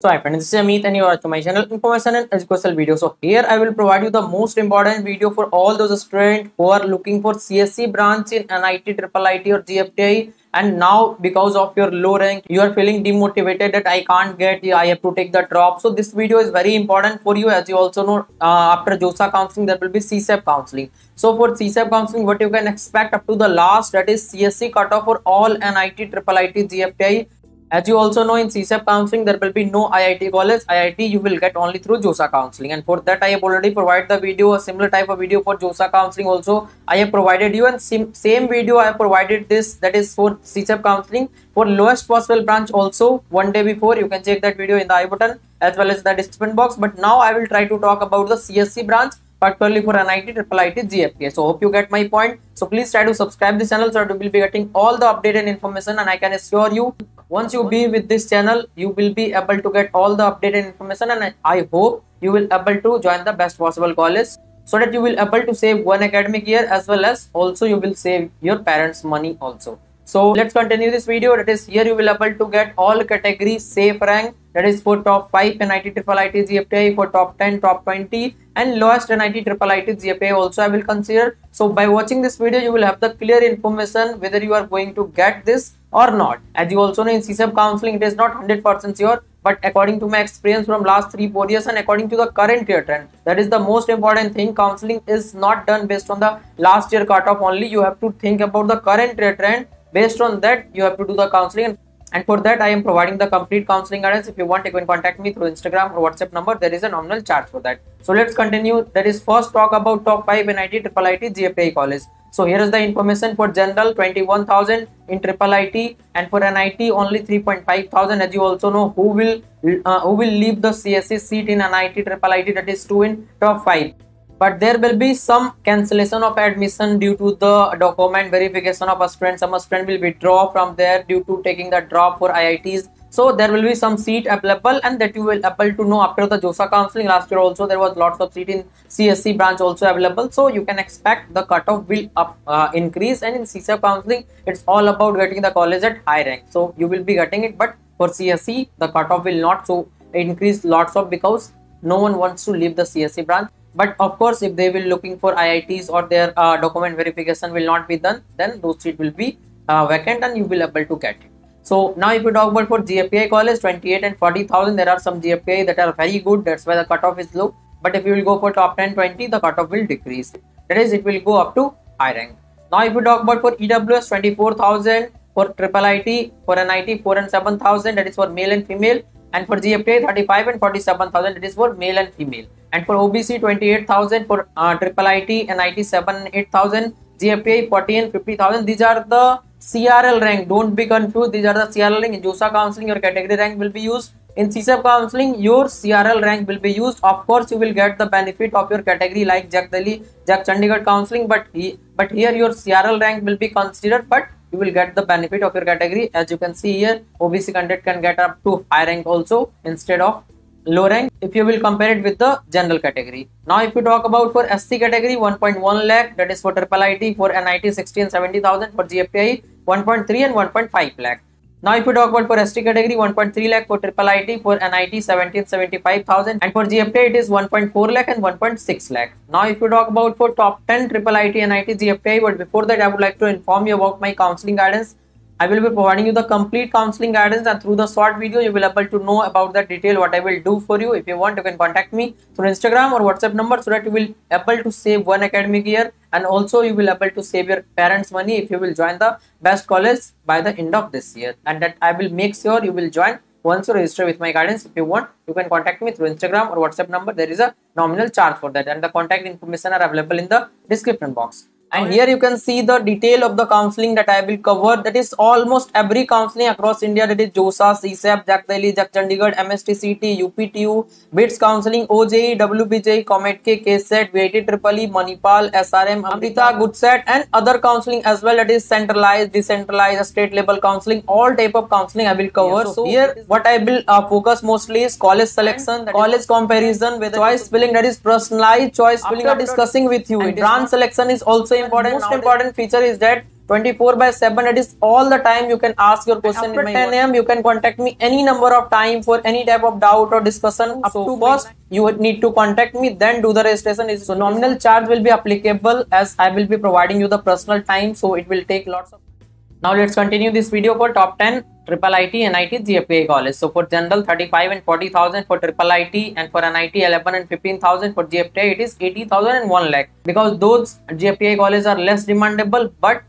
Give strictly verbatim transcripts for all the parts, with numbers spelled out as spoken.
So hi friends, this is Amit and you are to my channel Information and Educational Video. So here I will provide you the most important video for all those students who are looking for C S E branch in N I T, I I I T or G F T I, and now because of your low rank you are feeling demotivated that I can't get, I have to take the drop. So this video is very important for you. As you also know, uh, after JoSAA counseling there will be C S E P counseling. So for C S E P counseling what you can expect up to the last, that is C S E cutoff for all N I T, I I I T, G F T I. As you also know, in C S E P counseling there will be no I I T college, I I T you will get only through JoSAA counseling, and for that I have already provided the video, a similar type of video for JoSAA counseling also I have provided you, and sim same video I have provided this, that is for C S E P counseling for lowest possible branch also one day before. You can check that video in the I button as well as the description box. But now I will try to talk about the C S E branch particularly for N I T, I I I T, G F T I. So hope you get my point. So please try to subscribe this channel so that you will be getting all the updated information, and I can assure you once you be with this channel you will be able to get all the updated information, and I hope you will able to join the best possible college so that you will able to save one academic year as well as also you will save your parents money also. So let's continue this video. That is, here you will able to get all category safe rank, that is for top five N I T, I I I T, G F T I, for top ten, top twenty and lowest N I T, I I I T, G F T I also I will consider. So by watching this video you will have the clear information whether you are going to get this or not. As you also know, in C S E P counseling it is not one hundred percent sure, but according to my experience from last three four years and according to the current year trend, that is the most important thing. Counseling is not done based on the last year cutoff only, you have to think about the current year trend, based on that you have to do the counseling, and for that I am providing the complete counseling guidance. If you want you can contact me through Instagram or WhatsApp number, there is a nominal charge for that. So let's continue. That is, first talk about top five N I T, I I I T, G F T I college. So here is the information. For general twenty-one thousand, in I I I T and for N I T only three point five thousand. As you also know, who will uh, who will leave the C S E seat in N I T, I I I T, that is two in top five. But there will be some cancellation of admission due to the document verification of a student. Some student will withdraw from there due to taking the drop for I I Ts. So there will be some seat available, and that you will able to know after the JoSAA counseling. Last year also there was lots of seat in C S E branch also available. So you can expect the cutoff will up, uh, increase, and in C S E counseling it's all about getting the college at high rank. So you will be getting it, but for C S E the cutoff will not so increase lots of, because no one wants to leave the C S E branch. But of course if they will looking for I I Ts or their uh, document verification will not be done, then those seat will be uh, vacant and you will able to get it. So now if you talk about for G F T I college, twenty-eight and forty thousand, there are some G F T I that are very good, that's why the cutoff is low. But if you will go for top ten, twenty, the cutoff will decrease, that is it will go up to high rank. Now if you talk about for E W S, twenty-four thousand, for I I I T, for N I T four and seven thousand, that is for male and female, and for G F T I thirty-five and forty-seven thousand, that is for male and female, and for O B C twenty-eight thousand, for uh, I I I T, N I T seven and eight thousand, G F T I forty and fifty thousand. These are the C R L rank, don't be confused, these are the C R L rank. In JoSAA counseling your category rank will be used, in C S E P counseling your C R L rank will be used. Of course you will get the benefit of your category like JAC Delhi, JAC Chandigarh counseling, but he, but here your C R L rank will be considered, but you will get the benefit of your category. As you can see here, O B C candidate can get up to high rank also instead of low rank if you will compare it with the general category. Now if you talk about for S T category, one point one lakh, that is for I I I T, for N I T sixty and seventy thousand, for G F T I one point three and one point five lakh. Now if you talk about for S T category, one point three lakh for I I I T, for N I T seventeen seventy-five thousand, and for G F T I it is one point four lakh and one point six lakh. Now if you talk about for top ten I I I T, N I T, G F T I, but before that I would like to inform you about my counseling guidance. I will be providing you the complete counseling guidance, and through the short video you will able to know about the detail what I will do for you. If you want you can contact me through Instagram or WhatsApp number so that you will able to save one academic year, and also you will able to save your parents money if you will join the best college by the end of this year, and that I will make sure you will join once you register with my guidance. If you want you can contact me through Instagram or WhatsApp number, there is a nominal charge for that, and the contact information are available in the description box. And here you can see the detail of the counseling that I will cover, that is almost every counseling across India, that is JoSAA, C S A B, JAC Delhi, JAC Chandigarh, M S T C T, U P T U, BITS counseling, O J E E, W B J E E, K, KSET, V I T E E, I I I I, Manipal, S R M, Amrita, GUDSET, and other counseling as well, that is centralized, decentralized, state level counseling, all type of counseling I will cover. Yeah, so here what I will uh, focus mostly is college selection, college comparison, with choice filling, that is personalized choice filling, are discussing with you. Branch selection is also important. Most important feature is that twenty-four by seven, that is all the time you can ask your question. After ten A M you can contact me any number of time for any type of doubt or discussion. Up to boss, you would need to contact me, then do the registration. So nominal charge will be applicable as I will be providing you the personal time, so it will take lots of. Now let's continue this video for top ten triple I T, N I T, G F T I college. So for general thirty-five and forty thousand, for triple I T, and for N I T eleven and fifteen thousand, for G F T I it is eighty thousand and one lakh. Because those G F T I colleges are less demandable, but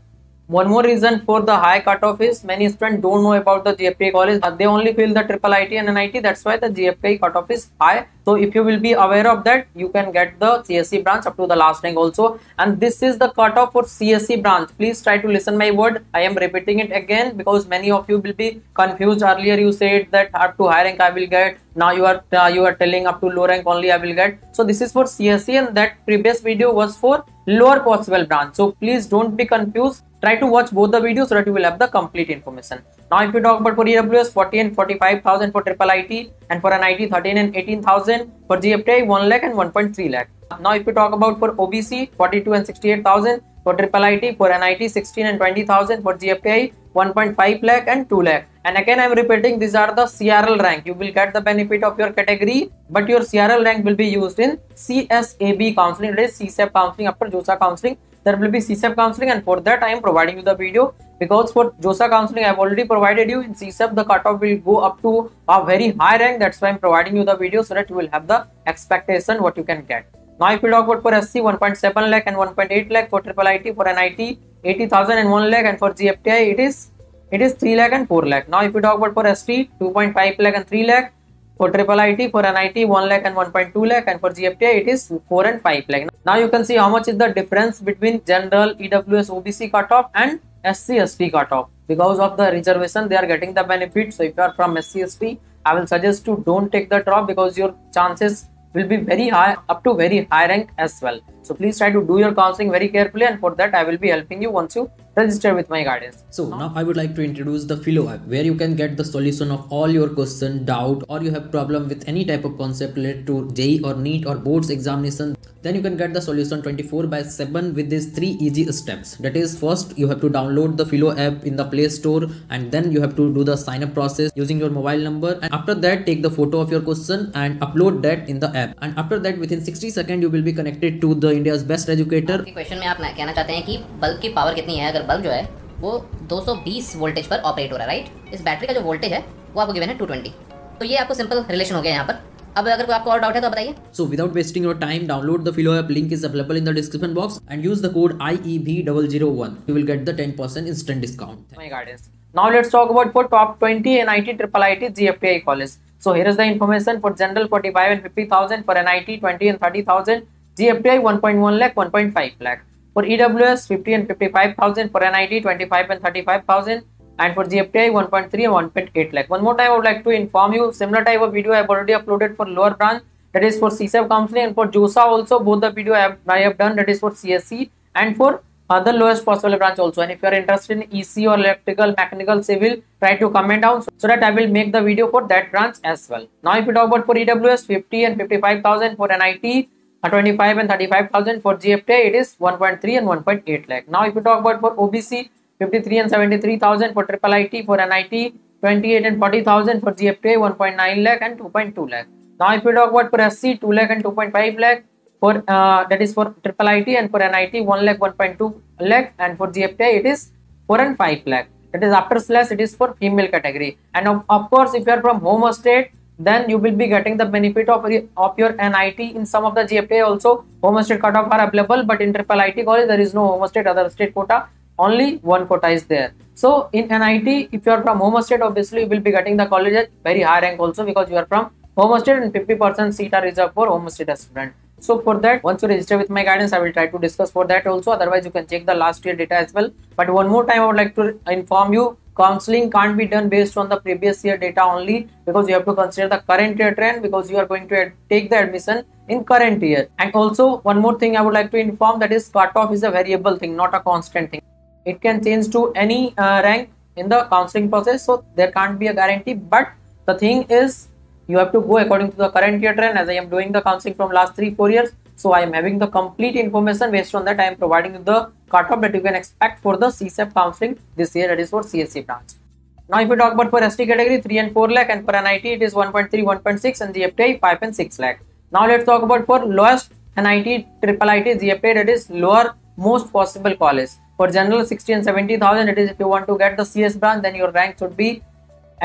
one more reason for the high cutoff is many students don't know about the G F T I college. They only feel the triple I T and N I T, that's why the G F T I cutoff is high. So if you will be aware of that, you can get the C S E branch up to the last rank also. And this is the cutoff for C S E branch. Please try to listen my word. I am repeating it again because many of you will be confused. Earlier you said that up to high rank I will get. Now you are, uh, you are telling up to low rank only I will get. So this is for C S E, and that previous video was for lower possible branch. So please don't be confused. Try to watch both the videos so that you will have the complete information. Now if you talk about for E W S, forty and forty-five thousand for triple I T, and for N I T thirteen and eighteen thousand, for G F T I one lakh and one point three lakh. Now if you talk about for O B C, forty-two and sixty-eight thousand for triple I T, for N I T sixteen and twenty thousand, for G F T I one point five lakh and two lakh. And again I am repeating, these are the C R L rank. You will get the benefit of your category, but your C R L rank will be used in C S A B counseling, that is C S E P counseling, after JoSAA counseling. There will be C S E P counseling, and for that I am providing you the video, because for JoSAA counseling I have already provided you. In C S E P the cutoff will go up to a very high rank, that's why I am providing you the video so that you will have the expectation what you can get. Now if you talk about for S C, one point seven lakh and one point eight lakh, for triple I T, for N I T eighty thousand and one lakh, and for G F T I it is it is three lakh and four lakh. Now if you talk about for S T, two point five lakh and three lakh, for triple I T, for N I T one lakh and one point two lakh, and for G F T I it is four and five lakh. Now you can see how much is the difference between general, E W S, O B C cutoff and S C S T cutoff. Because of the reservation they are getting the benefit. So if you are from S C S T, I will suggest to don't take the drop, because your chances will be very high, up to very high rank as well. So please try to do your counseling very carefully, and for that I will be helping you once you register with my guidance. So now I would like to introduce the Filo app, where you can get the solution of all your question, doubt, or you have problem with any type of concept related to J E E or N I T or boards examination. Then you can get the solution twenty-four by seven with these three easy steps. That is, first you have to download the Filo app in the Play Store, and then you have to do the sign up process using your mobile number, and after that take the photo of your question and upload that in the app, and after that within sixty seconds you will be connected to the India's best educator. Question में आप कहना चाहते हैं कि bulb की power कितनी है? अगर बल्ब जो है वो दो सौ बीस वोल्टेज पर ऑपरेट हो रहा है, राइट, इस बैटरी का जो वोल्टेज है वो आपको गिवन है two twenty, तो ये आपको सिंपल रिलेशन हो गया यहाँ पर. अब अगर कोई आपको और डाउट है तो बताइए. So without wasting your time, download the Filo app. Link is available in the description box and use the code I E B zero zero one. You will get the ten percent instant discount. My guidance. Now let's talk about for top twenty N I T, triple I T, G F T I college. So here is the information for general forty-five and fifty thousand, for N I T twenty and thirty thousand, G F T I one point one lakh, one point five lakh. For E W S fifty and fifty-five thousand, for N I T twenty-five and thirty-five thousand, and for G F T I one point three and one point eight lakh. One more time I would like to inform you, similar type of video I have already uploaded for lower branch, that is for C S E P counseling, and for JoSAA also both the video I have, I have done, that is for C S E and for other lowest possible branch also. And if you are interested in E C or electrical, mechanical, civil, try to comment down so that I will make the video for that branch as well. Now if you talk about for E W S fifty and fifty-five thousand, for N I T twenty-five and thirty-five thousand, for G F T I it is one point three and one point eight lakh. Now if you talk about for O B C fifty-three and seventy-three thousand, for triple I T, for N I T twenty-eight and forty thousand, for G F T I one point nine lakh and two point two lakh. Now if you talk about for S C two lakh and two point five lakh, for uh, that is for triple I T, and for N I T one lakh, one point two lakh, and for G F T I it is four and five lakh. That is after slash it is for female category. And of, of course if you are from home state, then you will be getting the benefit of, of your N I T. In some of the G F T I also home state cutoff are available, but in triple I T college there is no home state, other state quota, only one quota is there. So in N I T, if you are from home state, obviously you will be getting the college at very high rank also, because you are from home state, and fifty percent seat are reserved for home state student. So for that, once you register with my guidance, I will try to discuss for that also. Otherwise you can check the last year data as well. But one more time I would like to inform you, counseling can't be done based on the previous year data only, because you have to consider the current year trend, because you are going to take the admission in current year. And also one more thing I would like to inform, that is cutoff is a variable thing, not a constant thing. It can change to any uh, rank in the counseling process, so there can't be a guarantee. But the thing is, you have to go according to the current year trend, as I am doing the counseling from last three four years. So I am having the complete information. Based on that, I am providing you the cutoff that you can expect for the C S E P counseling this year, that is for C S E branch. Now, if you talk about for S T category, three and four lakh, and for N I T, it is one point three, one point six, and G F T I, five and six lakh. Now, let's talk about for lowest N I T, triple I T, G F T I, that is lower most possible college. For general, sixty and seventy thousand, it is if you want to get the C S branch, then your rank should be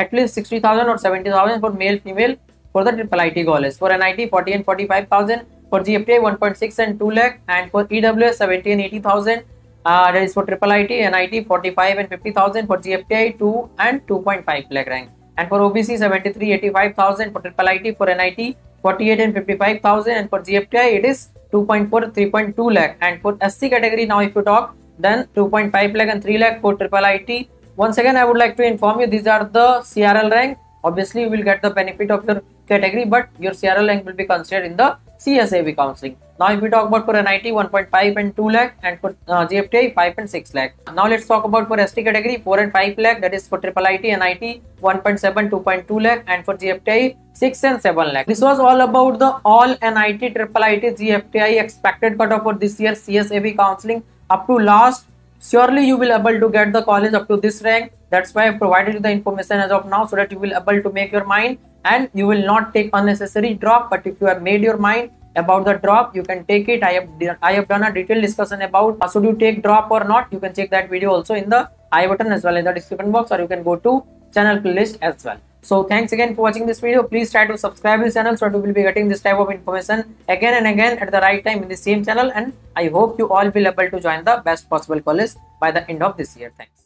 at least sixty thousand or seventy thousand for male, female, for the triple I T college. For N I T, forty and forty-five thousand. For G F T I, one point six and two lakh, and for E W S, seventy and eighty thousand. Uh, that is for triple I T, N I T, forty-five and fifty thousand. For G F T I, two and two point five lakh rank. And for O B C, seventy-three, eighty-five thousand. For triple I T, for N I T, forty-eight and fifty-five thousand. And for G F T I, it is two point four, three point two lakh. And for S C category, now if you talk, then two point five lakh and three lakh for triple I T. Once again, I would like to inform you, these are the C R L rank. Obviously, you will get the benefit of your category, but your C R L rank will be considered in the C S A B counseling. Now, if we talk about for N I T, one point five and two lakh, and for uh, G F T I, five and six lakh. Now, let's talk about for S T category, four and five lakh, that is for triple I T, N I T, one point seven, two point two lakh, and for G F T I, six and seven lakh. This was all about the all N I T, triple I T, G F T I expected cutoff for this year C S A B counseling up to last. Surely you will able to get the college up to this rank. That's why I provided you the information as of now, so that you will able to make your mind and you will not take unnecessary drop. But if you have made your mind about the drop, you can take it. I have I have done a detailed discussion about uh, should you take drop or not. You can check that video also in the I button as well in the description box, or you can go to channel playlist as well. So thanks again for watching this video. Please try to subscribe this channel, so that you will be getting this type of information again and again at the right time in the same channel. And I hope you all will able to join the best possible college by the end of this year. Thanks.